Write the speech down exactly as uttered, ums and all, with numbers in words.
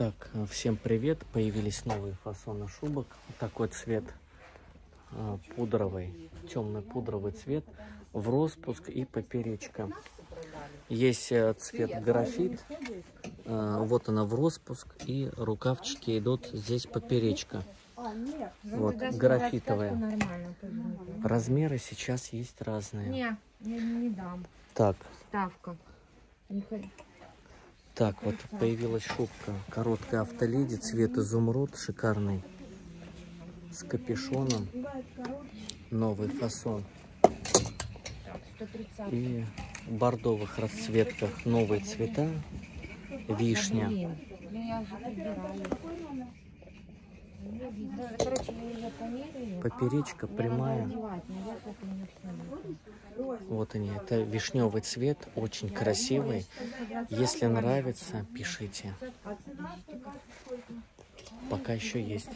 Так, всем привет! Появились новые фасоны шубок. Вот такой цвет пудровый, темно-пудровый цвет, в распуск и поперечка. Есть цвет графит, вот она в распуск, и рукавчики идут здесь поперечка. Вот, графитовая. Размеры сейчас есть разные. Не, я не дам. Так. Ставка. Так, вот появилась шубка. Короткая автоледи, цвет изумруд, шикарный. С капюшоном. Новый фасон. И в бордовых расцветках новые цвета. Вишня. Поперечка прямая. Вот они. Это вишневый цвет, очень красивый. Если нравится, пишите. Пока еще есть.